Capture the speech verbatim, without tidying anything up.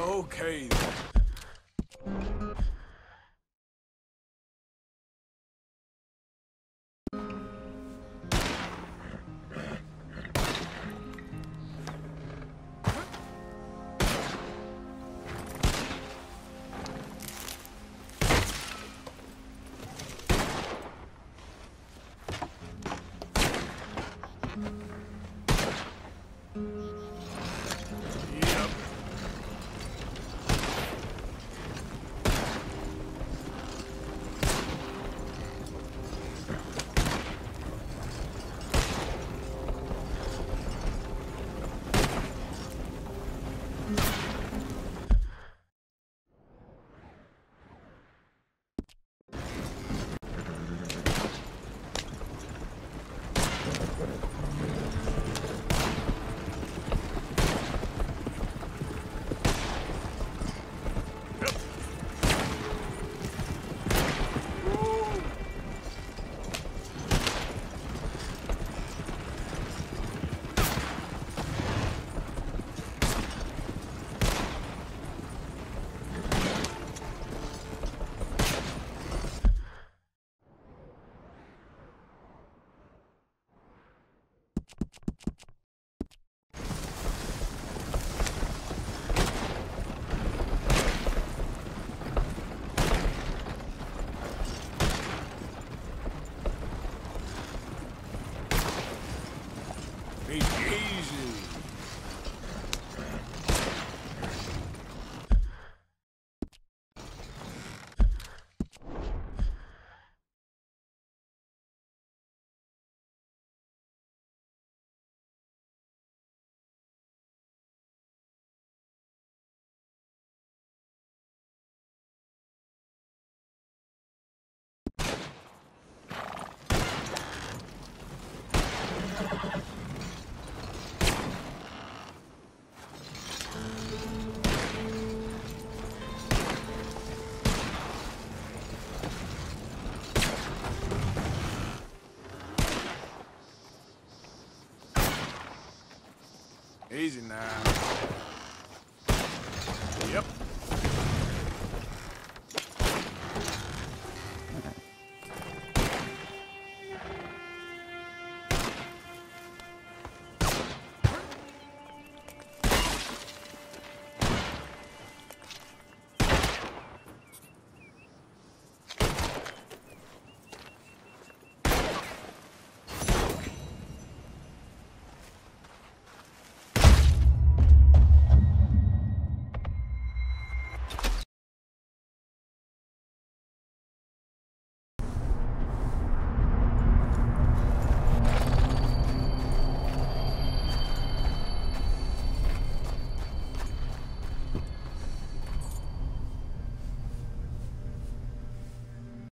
Okay. Easy now. Yep.